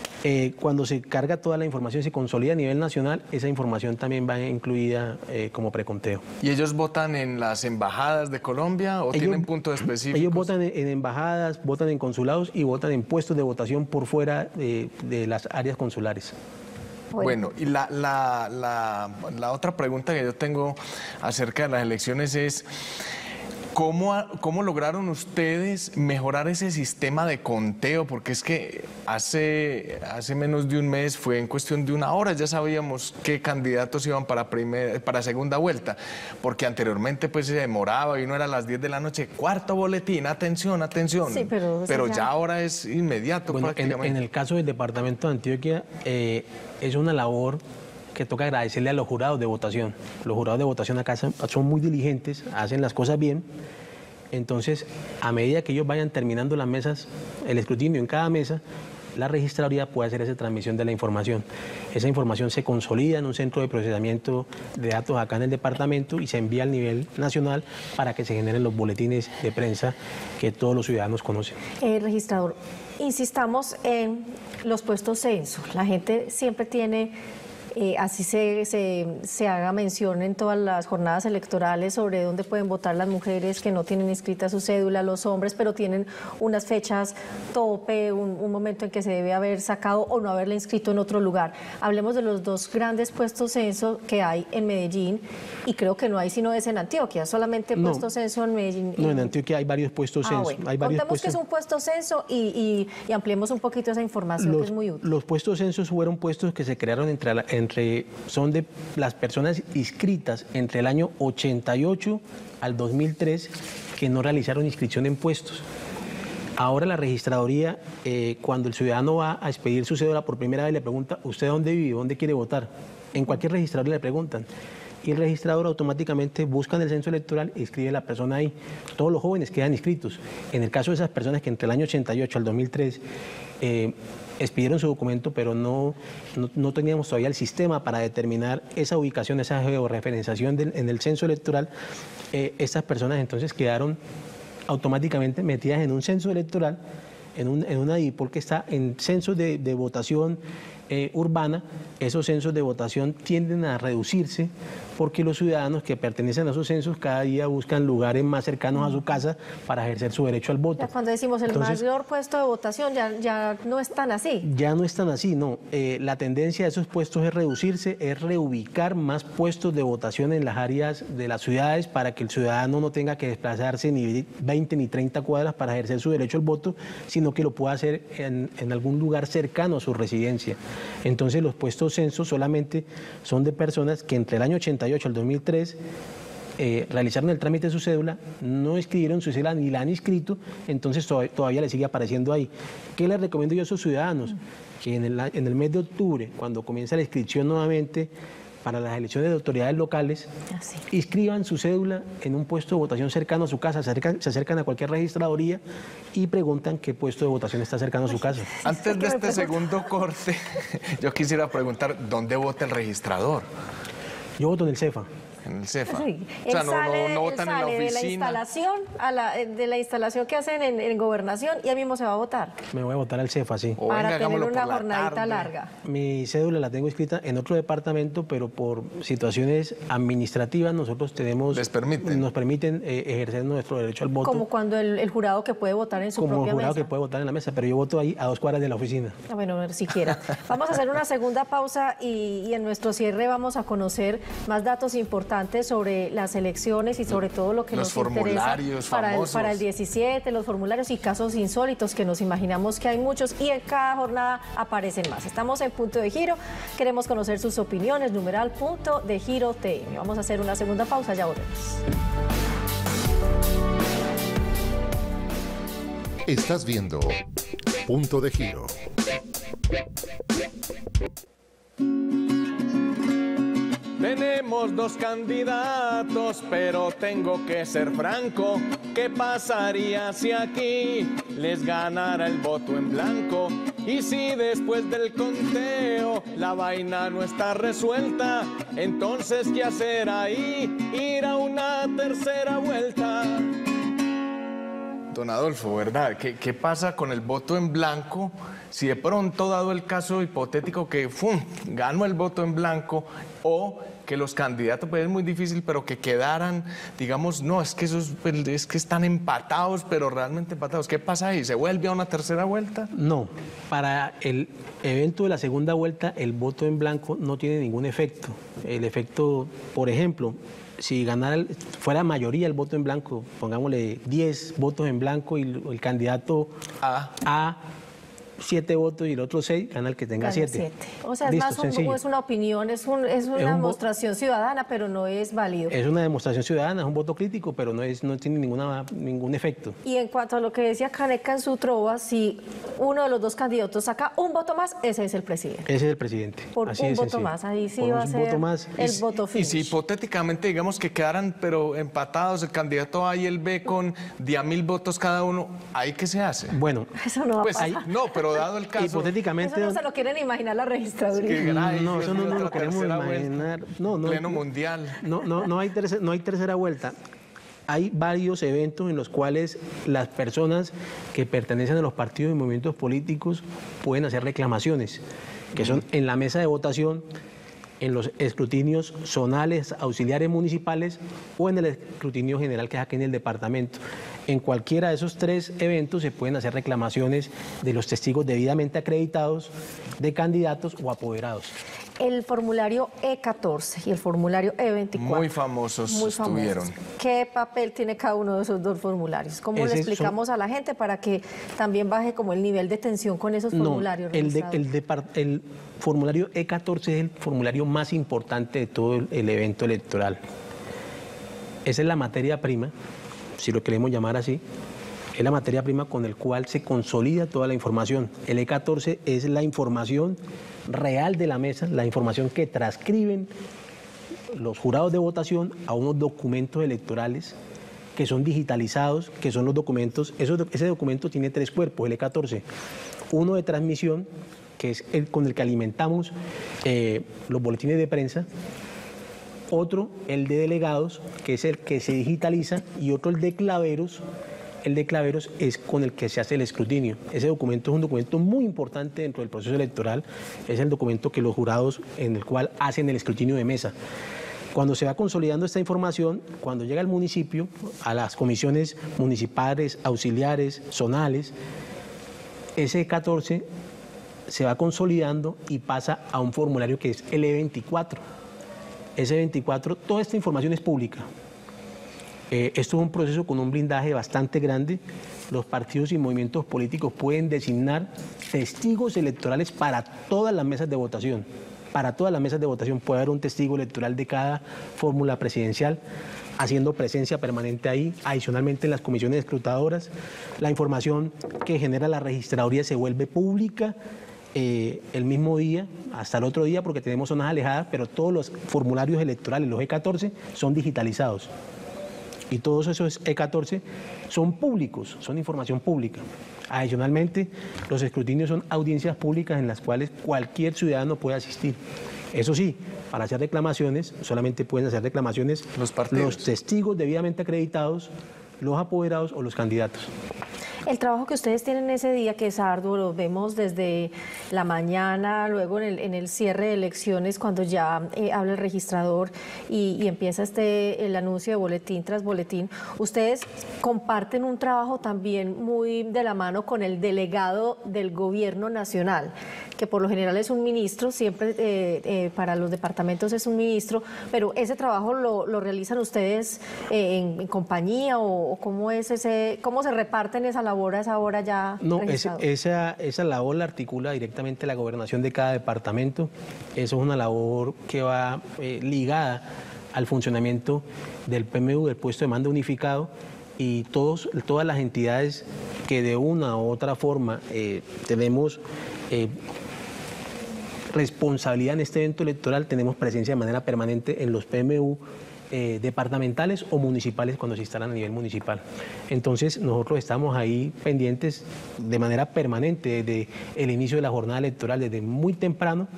Cuando se carga toda la información, se consolida a nivel nacional, esa información también va incluida como preconteo. ¿Y ellos votan en las embajadas de Colombia o tienen puntos específicos? Ellos votan en embajadas, votan en consulados y votan en puestos de votación por fuera de las áreas consulares. Bueno, y la otra pregunta que yo tengo acerca de las elecciones es... ¿Cómo lograron ustedes mejorar ese sistema de conteo? Porque es que hace menos de un mes, fue en cuestión de una hora, ya sabíamos qué candidatos iban para segunda vuelta, porque anteriormente pues se demoraba y no era a las 10 de la noche, cuarto boletín, atención, atención. Sí, pero ya ahora es inmediato prácticamente. En el caso del departamento de Antioquia es una labor que toca agradecerle a los jurados de votación. Los jurados de votación acá son muy diligentes, hacen las cosas bien. Entonces, a medida que ellos vayan terminando las mesas, el escrutinio en cada mesa, la registraduría puede hacer esa transmisión de la información. Esa información se consolida en un centro de procesamiento de datos acá en el departamento y se envía al nivel nacional para que se generen los boletines de prensa que todos los ciudadanos conocen. Registrador, insistamos en los puestos censo. La gente siempre tiene... así se haga mención en todas las jornadas electorales sobre dónde pueden votar las mujeres que no tienen inscrita su cédula, los hombres, pero tienen unas fechas tope, un momento en que se debe haber sacado o no haberla inscrito en otro lugar. Hablemos de los dos grandes puestos censo que hay en Medellín y creo que no hay sino es en Antioquia, solamente puestos censo en Medellín. No, en Antioquia hay varios puestos censo. Bueno. Contemos que es un puesto censo y ampliemos un poquito esa información que es muy útil. Los puestos censos fueron puestos que se crearon son de las personas inscritas entre el año 88 al 2003 que no realizaron inscripción en puestos. Ahora la registraduría, cuando el ciudadano va a expedir su cédula por primera vez, le pregunta, ¿usted dónde vive? ¿Dónde quiere votar? En cualquier registraduría le preguntan. Y el registrador automáticamente busca en el censo electoral e inscribe a la persona ahí. Todos los jóvenes quedan inscritos. En el caso de esas personas que entre el año 88 al 2003... expidieron su documento, pero no teníamos todavía el sistema para determinar esa ubicación, esa georreferenciación en el censo electoral. Estas personas entonces quedaron automáticamente metidas en un censo electoral, en una DIPOL que está en censos de votación, urbana, esos censos de votación tienden a reducirse porque los ciudadanos que pertenecen a esos censos cada día buscan lugares más cercanos a su casa para ejercer su derecho al voto. Ya cuando decimos el mayor puesto de votación, ya no es tan así. Ya no es tan así, no. La tendencia de esos puestos es reducirse, es reubicar más puestos de votación en las áreas de las ciudades para que el ciudadano no tenga que desplazarse ni 20 ni 30 cuadras para ejercer su derecho al voto, sino que lo pueda hacer en algún lugar cercano a su residencia. Entonces los puestos censos solamente son de personas que entre el año 88 al 2003 realizaron el trámite de su cédula, no inscribieron su cédula ni la han inscrito, entonces todavía le sigue apareciendo ahí. ¿Qué les recomiendo yo a esos ciudadanos? Que en el mes de octubre, cuando comienza la inscripción nuevamente para las elecciones de autoridades locales, inscriban su cédula en un puesto de votación cercano a su casa, se acercan a cualquier registraduría y preguntan qué puesto de votación está cercano a su casa. Antes de este segundo corte, yo quisiera preguntar, ¿dónde vota el registrador? Yo voto en el CEFA. En el CEFA. Sí. O sea, no votan en la oficina. De la instalación, que hacen en gobernación, y ahí mismo se va a votar. Me voy a votar al CEFA, sí. O para tener una jornadita larga. Mi cédula la tengo inscrita en otro departamento, pero por situaciones administrativas nosotros tenemos... Nos permiten ejercer nuestro derecho al voto. Como cuando el jurado que puede votar en su propia mesa. Como el jurado que puede votar en la mesa, pero yo voto ahí a 2 cuadras de la oficina. Bueno, siquiera. Vamos a hacer una segunda pausa y en nuestro cierre vamos a conocer más datos importantes sobre las elecciones y sobre todo lo que nos interesa para el 17, los formularios y casos insólitos que nos imaginamos que hay muchos y en cada jornada aparecen más. Estamos en Punto de Giro, queremos conocer sus opiniones, numeral Punto de Giro TM. Vamos a hacer una segunda pausa, ya volvemos. Estás viendo Punto de Giro. Tenemos 2 candidatos, pero tengo que ser franco. ¿Qué pasaría si aquí les ganara el voto en blanco? Y si después del conteo la vaina no está resuelta, entonces ¿qué hacer ahí? Ir a una tercera vuelta. Don Adolfo, ¿verdad? ¿Qué pasa con el voto en blanco? Si de pronto, dado el caso hipotético que ganó el voto en blanco, o que los candidatos, pues es muy difícil, pero que quedaran, digamos, no, es que esos, es que están empatados, pero realmente empatados. ¿Qué pasa ahí? ¿Se vuelve a una tercera vuelta? No, para el evento de la segunda vuelta, el voto en blanco no tiene ningún efecto. El efecto, por ejemplo, si fuera mayoría el voto en blanco, pongámosle 10 votos en blanco y el candidato A 7 votos y el otro 6, gana el que tenga 7. O sea, listo, es más es una opinión, es una demostración ciudadana, pero no es válido. Es una demostración ciudadana, es un voto crítico, pero no tiene ningún efecto. Y en cuanto a lo que decía Caneca en su trova, si uno de los 2 candidatos saca 1 voto más, ese es el presidente. Ese es el presidente. Por así 1 voto más, ahí sí va a ser el voto final. Y si hipotéticamente digamos que quedaran pero empatados, el candidato A y el B con 10.000 votos cada uno, ¿ahí qué se hace? Bueno, eso no va a pasar. No, pero dado el caso... Hipotéticamente... Eso no se lo quieren imaginar la registraduría. No, eso no nos lo queremos imaginar. Pleno mundial. No hay tercera vuelta. Hay varios eventos en los cuales las personas que pertenecen a los partidos y movimientos políticos pueden hacer reclamaciones, que son en la mesa de votación, en los escrutinios zonales, auxiliares municipales o en el escrutinio general que es aquí en el departamento. En cualquiera de esos 3 eventos se pueden hacer reclamaciones de los testigos debidamente acreditados, de candidatos o apoderados. El formulario E14 y el formulario E24. Muy famosos estuvieron. ¿Qué papel tiene cada uno de esos 2 formularios? ¿Cómo le explicamos a la gente para que también baje como el nivel de tensión con esos formularios? El formulario E14 es el formulario más importante de todo el evento electoral. Esa es la materia prima, si lo queremos llamar así. Es la materia prima con el cual se consolida toda la información. El E14 es la información real de la mesa, la información que transcriben los jurados de votación a unos documentos electorales que son digitalizados, que son los documentos. Ese documento tiene 3 cuerpos, el E14. Uno de transmisión, que es con el que alimentamos los boletines de prensa. Otro, el de delegados, que es el que se digitaliza. Y otro, el de claveros, el de Claveros, es con el que se hace el escrutinio. Ese documento es un documento muy importante dentro del proceso electoral, es el documento que los jurados, en el cual hacen el escrutinio de mesa. Cuando se va consolidando esta información, cuando llega al municipio, a las comisiones municipales, auxiliares, zonales, ese E14 se va consolidando y pasa a un formulario que es el E24. Ese E24, toda esta información es pública. Esto es un proceso con un blindaje bastante grande. Los partidos y movimientos políticos pueden designar testigos electorales para todas las mesas de votación. Para todas las mesas de votación puede haber un testigo electoral de cada fórmula presidencial, haciendo presencia permanente ahí, adicionalmente en las comisiones escrutadoras. La información que genera la registraduría se vuelve pública el mismo día, hasta el otro día, porque tenemos zonas alejadas, pero todos los formularios electorales, los E14, son digitalizados. Y todos esos E14 son públicos, son información pública. Adicionalmente, los escrutinios son audiencias públicas en las cuales cualquier ciudadano puede asistir. Eso sí, para hacer reclamaciones, solamente pueden hacer reclamaciones los testigos debidamente acreditados, los apoderados o los candidatos. El trabajo que ustedes tienen ese día, que es arduo, lo vemos desde la mañana, luego en el cierre de elecciones, cuando ya habla el registrador y empieza el anuncio de boletín tras boletín. Ustedes comparten un trabajo también muy de la mano con el delegado del gobierno nacional, que por lo general es un ministro, siempre para los departamentos es un ministro, pero ese trabajo lo realizan ustedes en compañía, o cómo es cómo se reparten esa labor. ¿Esa hora ya? No, esa labor la articula directamente la gobernación de cada departamento. Eso es una labor que va ligada al funcionamiento del PMU, del puesto de mando unificado, y todas las entidades que de una u otra forma tenemos responsabilidad en este evento electoral, tenemos presencia de manera permanente en los PMU, departamentales o municipales cuando se instalan a nivel municipal. Entonces nosotros estamos ahí pendientes de manera permanente desde el inicio de la jornada electoral, desde muy temprano,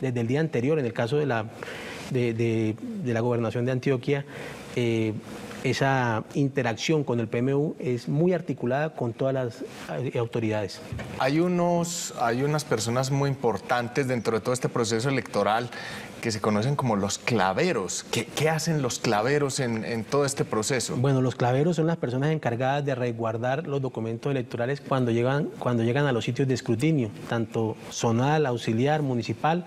desde el día anterior. En el caso de la gobernación de Antioquia, esa interacción con el PMU es muy articulada con todas las autoridades. Hay unas personas muy importantes dentro de todo este proceso electoral que se conocen como los claveros. ¿Qué hacen los claveros en todo este proceso? Bueno, los claveros son las personas encargadas de resguardar los documentos electorales cuando llegan a los sitios de escrutinio, tanto zonal, auxiliar, municipal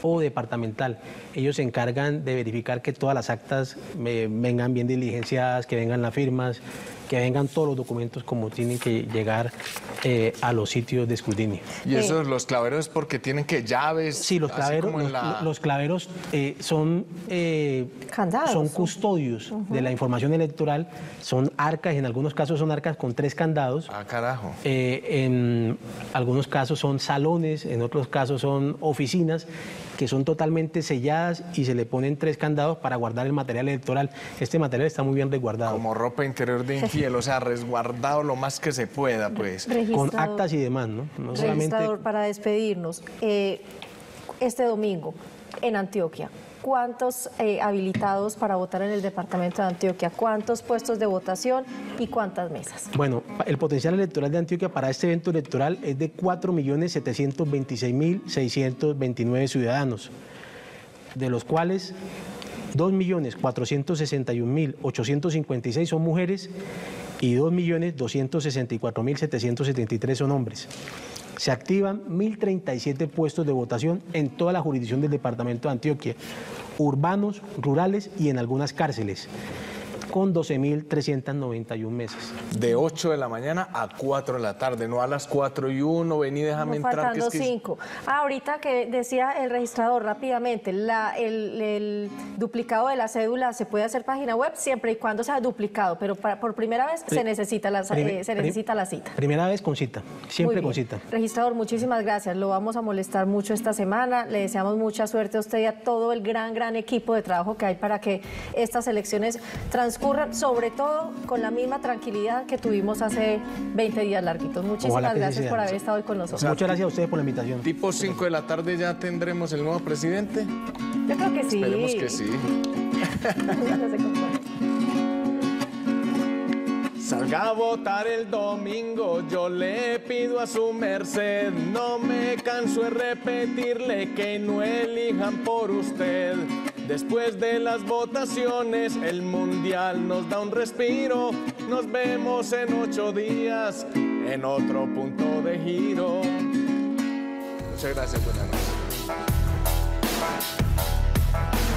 o departamental. Ellos se encargan de verificar que todas las actas vengan bien diligenciadas, que vengan las firmas, que vengan todos los documentos como tienen que llegar a los sitios de escrutinio. ¿Y esos los claveros porque tienen que llaves? Sí, los claveros, los claveros son custodios de la información electoral, son arcas, en algunos casos son arcas con 3 candados. Ah, carajo. En algunos casos son salones, en otros casos son oficinas que son totalmente selladas y se le ponen 3 candados para guardar el material electoral. Este material está muy bien resguardado. Como ropa interior de infiel, o sea, resguardado lo más que se pueda, pues. Con actas y demás, ¿no? No solamente... Registrador, para despedirnos, este domingo en Antioquia, ¿cuántos habilitados para votar en el departamento de Antioquia? ¿Cuántos puestos de votación y cuántas mesas? Bueno, el potencial electoral de Antioquia para este evento electoral es de 4.726.629 ciudadanos, de los cuales 2.461.856 son mujeres y 2.264.773 son hombres. Se activan 1.037 puestos de votación en toda la jurisdicción del departamento de Antioquia, urbanos, rurales y en algunas cárceles, con 12.391 mesas. De 8 de la mañana a 4 de la tarde, no a las 4:01, vení, déjame entrar. Que es que... 5. Ahorita que decía el registrador rápidamente, el duplicado de la cédula se puede hacer página web siempre y cuando sea duplicado, pero por primera vez se necesita la cita. Primera vez con cita, siempre con cita. Registrador, muchísimas gracias, lo vamos a molestar mucho esta semana, le deseamos mucha suerte a usted y a todo el gran equipo de trabajo que hay para que estas elecciones transcurran, sobre todo con la misma tranquilidad que tuvimos hace 20 días larguitos. Muchísimas gracias por haber estado hoy con nosotros. Muchas gracias a ustedes por la invitación. Tipo 5 de la tarde ya tendremos el nuevo presidente. Yo creo que sí. Esperemos que sí. Salga a votar el domingo, yo le pido a su merced, no me canso de repetirle que no elijan por usted. Después de las votaciones, el mundial nos da un respiro, nos vemos en 8 días, en otro punto de giro. Muchas gracias, buenas noches.